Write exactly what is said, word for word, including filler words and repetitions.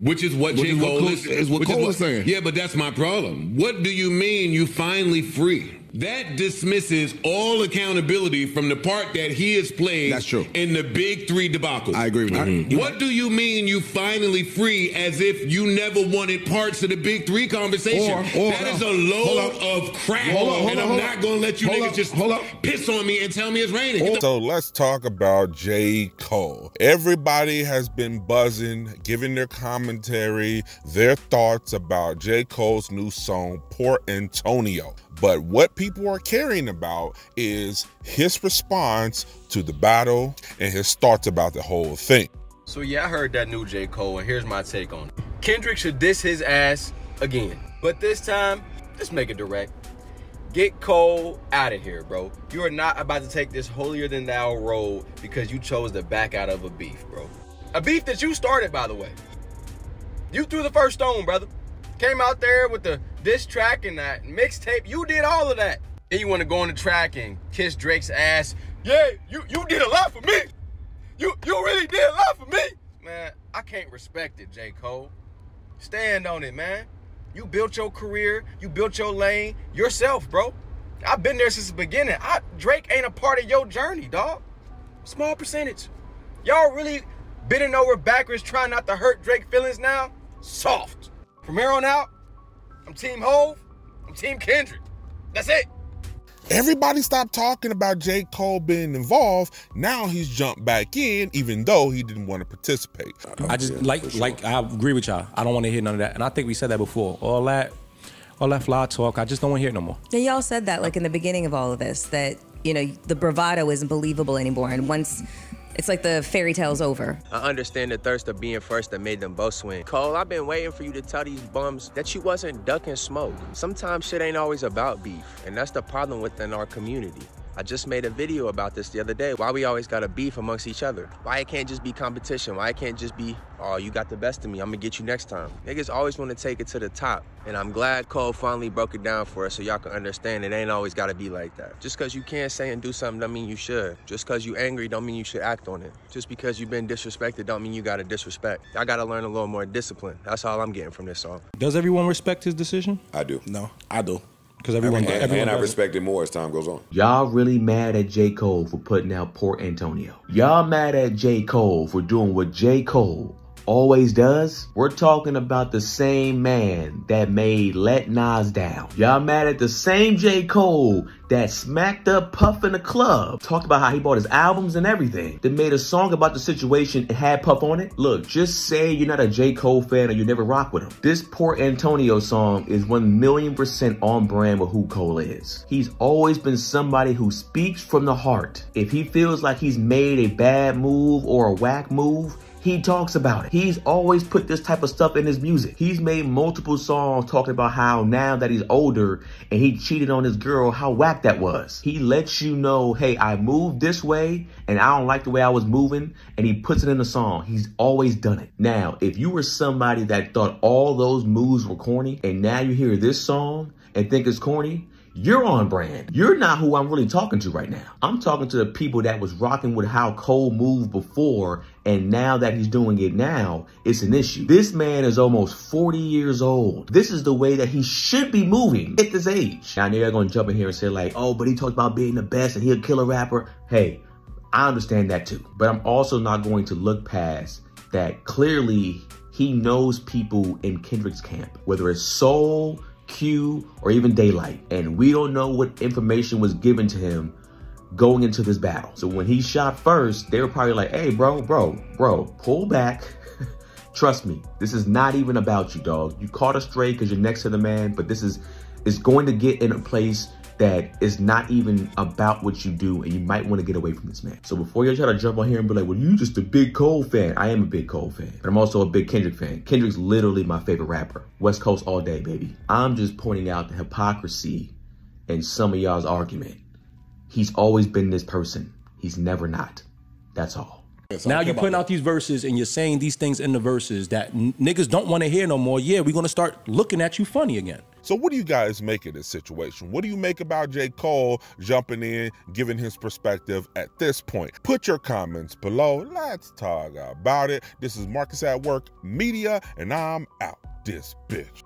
Which is what J. Cole is, is what Cole is saying. Yeah, but that's my problem. What do you mean you finally free? That dismisses all accountability from the part that he has played that's true. in the big three debacle. I agree with you. Mm-hmm. What do you mean you finally free as if you never wanted parts of the big three conversation? Or, or, that is a load of crap, hold on, hold and on, I'm not going to let you niggas up, just hold up. piss on me and tell me it's raining. Or, so let's talk about J. Cole. Everybody has been buzzing, giving their commentary, their thoughts about J. Cole's new song, Port Antonio. But what people are caring about is his response to the battle and his thoughts about the whole thing. So yeah, I heard that new J. Cole, and here's my take on it. Kendrick should diss his ass again. But this time, just make it direct. Get Cole out of here, bro. You are not about to take this holier-than-thou road because you chose to back out of a beef, bro. A beef that you started, by the way. You threw the first stone, brother. Came out there with the diss track and that mixtape. You did all of that. Then you want to go on the track and kiss Drake's ass. Yeah, you, you did a lot for me. You you really did a lot for me. Man, I can't respect it, J. Cole. Stand on it, man. You built your career. You built your lane yourself, bro. I've been there since the beginning. I, Drake ain't a part of your journey, dog. Small percentage. Y'all really bending over backwards trying not to hurt Drake's feelings now? Soft. From here on out, I'm Team Hov, I'm Team Kendrick. That's it. Everybody stopped talking about J. Cole being involved. Now he's jumped back in, even though he didn't want to participate. I just, yeah, like, sure. like I agree with y'all. I don't want to hear none of that. And I think we said that before. All that, all that fly talk, I just don't want to hear it no more. Yeah, y'all said that, like, in the beginning of all of this, that, you know, the bravado isn't believable anymore. And once... it's like the fairy tale's over. I understand the thirst of being first that made them both swing. Cole, I've been waiting for you to tell these bums that you wasn't ducking smoke. Sometimes shit ain't always about beef, and that's the problem within our community. I just made a video about this the other day. Why we always got a beef amongst each other? Why it can't just be competition? Why it can't just be, oh, you got the best of me, I'm gonna get you next time. Niggas always wanna take it to the top, and I'm glad Cole finally broke it down for us so y'all can understand it ain't always gotta be like that. Just cause you can't say and do something don't mean you should. Just cause you angry don't mean you should act on it. Just because you've been disrespected don't mean you gotta disrespect. I gotta learn a little more discipline. That's all I'm getting from this song. Does everyone respect his decision? I do. No, I do. Because everyone, everyone, everyone and I respect it more as time goes on. Y'all really mad at J. Cole for putting out Port Antonio. Y'all mad at J. Cole for doing what J. Cole always does. We're talking about the same man that made Let Nas Down. Y'all mad at the same J. Cole that smacked up Puff in the club. Talked about how he bought his albums and everything. That made a song about the situation and had Puff on it. Look, just say you're not a J. Cole fan or you never rock with him. This Port Antonio song is one million percent on brand with who Cole is. He's always been somebody who speaks from the heart. If he feels like he's made a bad move or a whack move, he talks about it. He's always put this type of stuff in his music. He's made multiple songs talking about how now that he's older and he cheated on his girl, how whack that was. He lets you know, hey, I moved this way and I don't like the way I was moving, and he puts it in the song. He's always done it. Now, if you were somebody that thought all those moves were corny and now you hear this song and think it's corny, you're on brand. You're not who I'm really talking to right now. I'm talking to the people that was rocking with how Cole moved before, and now that he's doing it now, it's an issue. This man is almost forty years old. This is the way that he should be moving at this age. Now, I know you're gonna jump in here and say like, oh, but he talks about being the best and he'll kill a rapper. Hey, I understand that too. But I'm also not going to look past that clearly he knows people in Kendrick's camp, whether it's Soul, Q, or even Daylight, and we don't know what information was given to him going into this battle. So when he shot first, they were probably like, hey, bro, bro, bro, pull back. Trust me, this is not even about you, dog. You caught a stray because you're next to the man, but this is, it's going to get in a place that is not even about what you do, and you might want to get away from this man. So before you try to jump on here and be like, well, you just a big Cole fan. I am a big Cole fan, but I'm also a big Kendrick fan. Kendrick's literally my favorite rapper. West Coast all day, baby. I'm just pointing out the hypocrisy in some of y'all's argument. He's always been this person. He's never not. That's all. Yes, now you're putting out that. these verses and you're saying these things in the verses that n niggas don't want to hear no more. Yeah, we're going to start looking at you funny again. So what do you guys make of this situation? What do you make about J. Cole jumping in, giving his perspective at this point? Put your comments below. Let's talk about it. This is Marcus at Work Media, and I'm out this bitch.